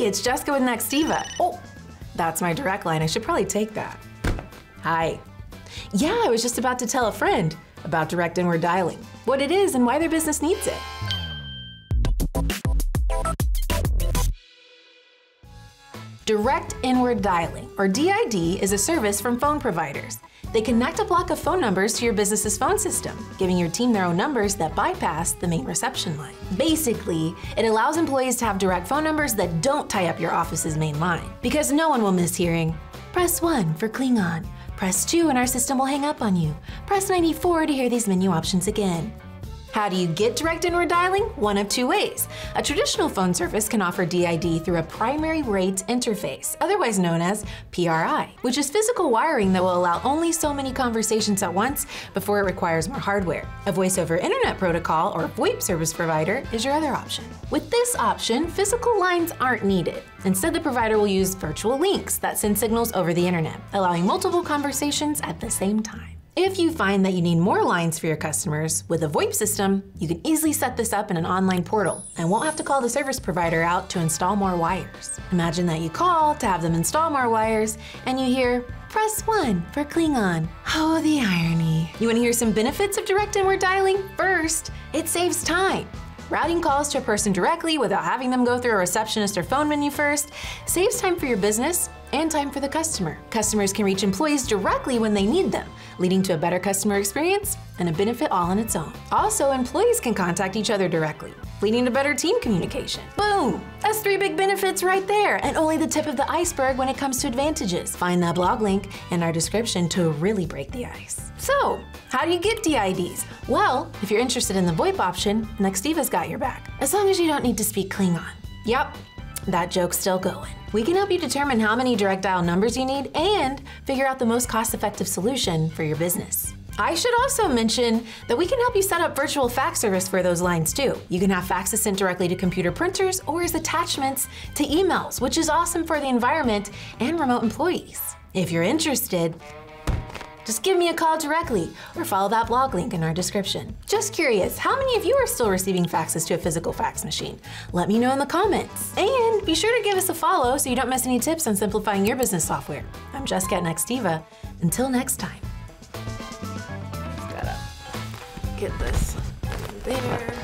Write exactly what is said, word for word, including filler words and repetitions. Hey, it's Jessica with Nextiva. Oh, that's my direct line. I should probably take that. Hi. Yeah, I was just about to tell a friend about direct inward dialing, what it is and why their business needs it. Direct inward dialing, or D I D, is a service from phone providers. They connect a block of phone numbers to your business's phone system, giving your team their own numbers that bypass the main reception line. Basically, it allows employees to have direct phone numbers that don't tie up your office's main line, because no one will miss hearing, press one for Klingon, press two and our system will hang up on you, press ninety-four to hear these menu options again. How do you get direct inward dialing? One of two ways. A traditional phone service can offer D I D through a primary rate interface, otherwise known as P R I, which is physical wiring that will allow only so many conversations at once before it requires more hardware. A voice over internet protocol, or VoIP service provider, is your other option. With this option, physical lines aren't needed. Instead, the provider will use virtual links that send signals over the internet, allowing multiple conversations at the same time. If you find that you need more lines for your customers, with a VoIP system, you can easily set this up in an online portal and won't have to call the service provider out to install more wires. Imagine that you call to have them install more wires and you hear, press one for Klingon. Oh, the irony. You want to hear some benefits of direct inward dialing? First, it saves time. Routing calls to a person directly without having them go through a receptionist or phone menu first saves time for your business and time for the customer. Customers can reach employees directly when they need them, leading to a better customer experience and a benefit all on its own. Also, employees can contact each other directly, leading to better team communication. Boom! That's three big benefits right there, and only the tip of the iceberg when it comes to advantages. Find that blog link in our description to really break the ice. So, how do you get D I Ds? Well, if you're interested in the VoIP option, Nextiva's got your back, as long as you don't need to speak Klingon. Yep. That joke's still going. We can help you determine how many direct dial numbers you need and figure out the most cost-effective solution for your business. I should also mention that we can help you set up virtual fax service for those lines too. You can have faxes sent directly to computer printers or as attachments to emails, which is awesome for the environment and remote employees. If you're interested, just give me a call directly or follow that blog link in our description. Just curious, how many of you are still receiving faxes to a physical fax machine? Let me know in the comments. And be sure to give us a follow so you don't miss any tips on simplifying your business software. I'm Jessica at Nextiva. Until next time. Just gotta get this there.